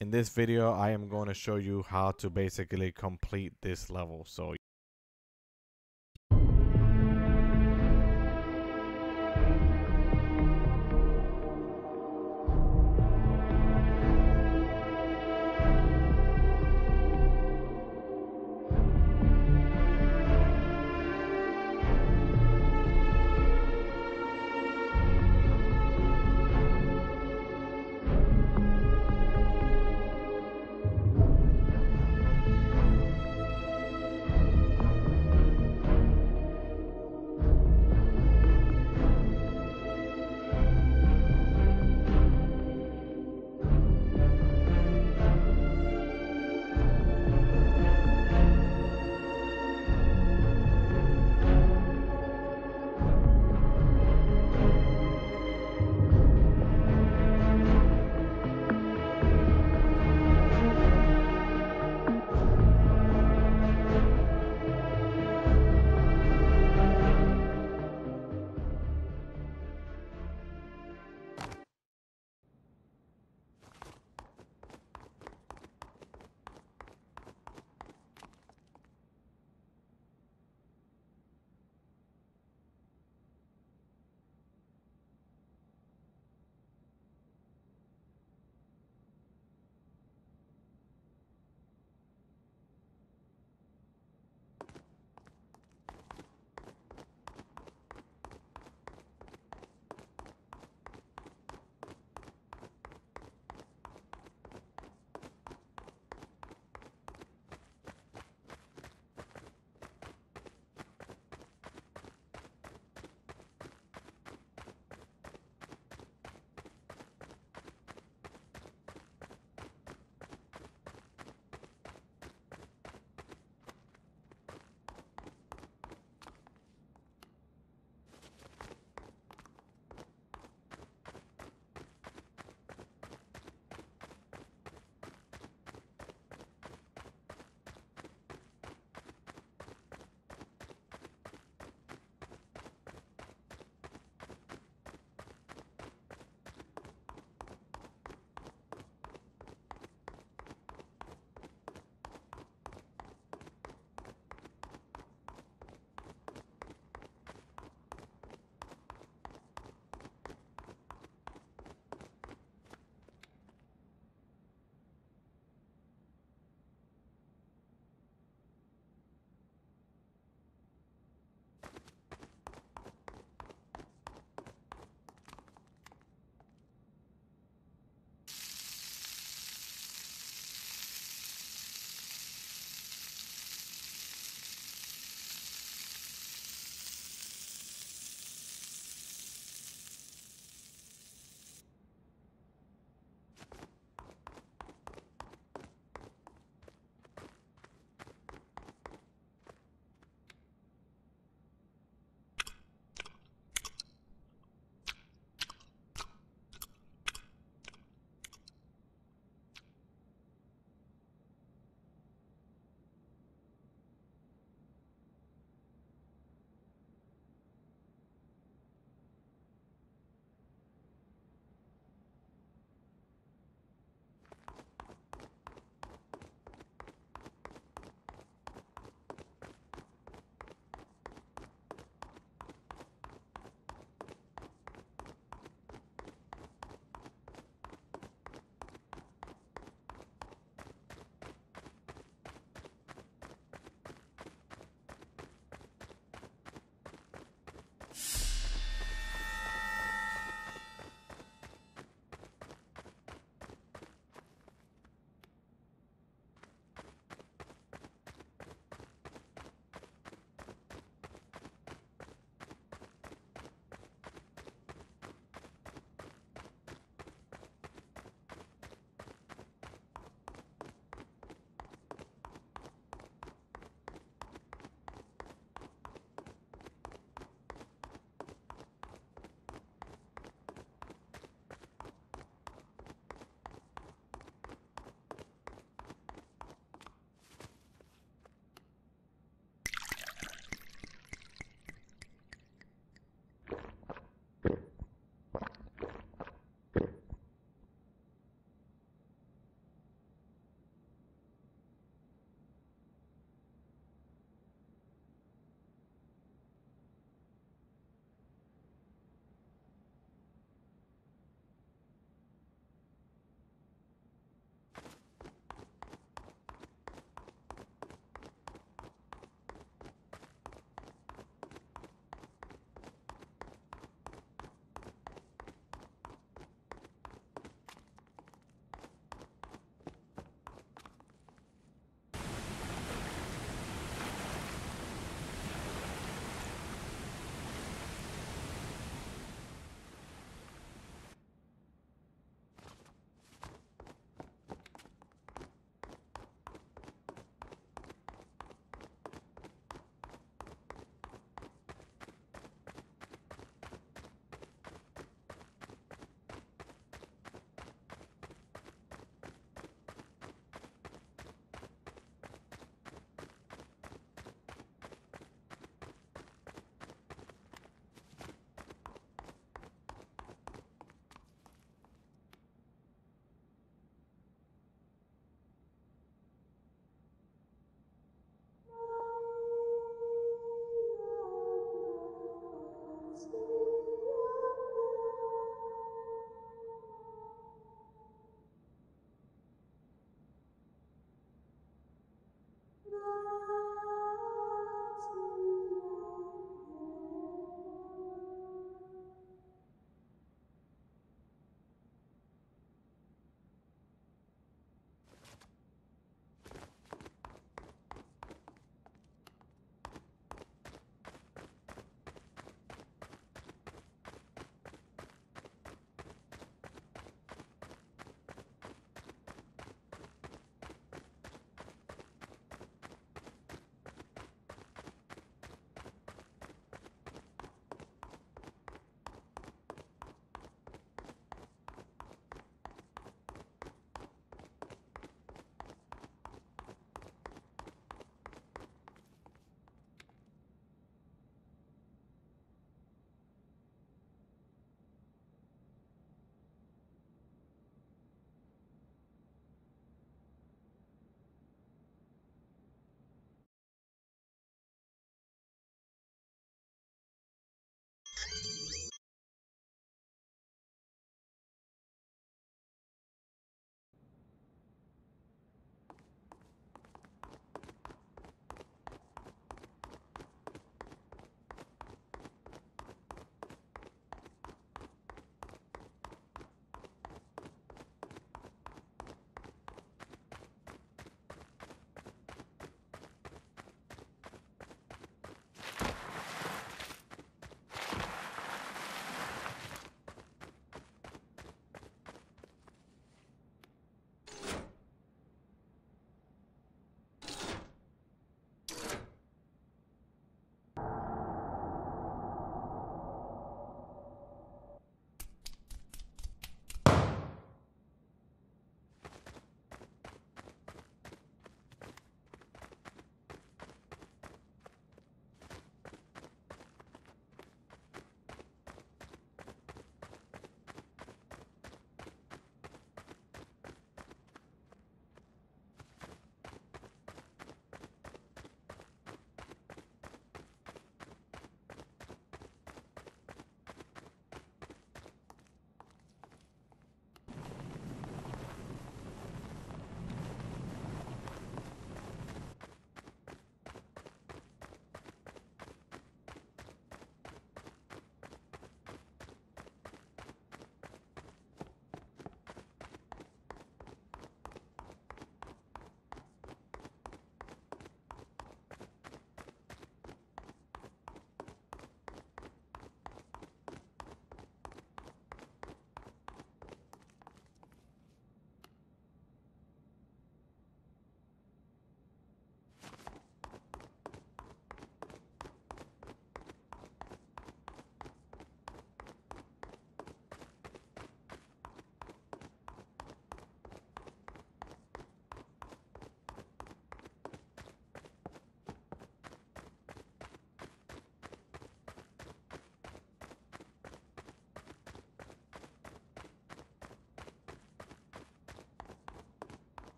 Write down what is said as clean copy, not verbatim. In this video, I am going to show you how to basically complete this level. So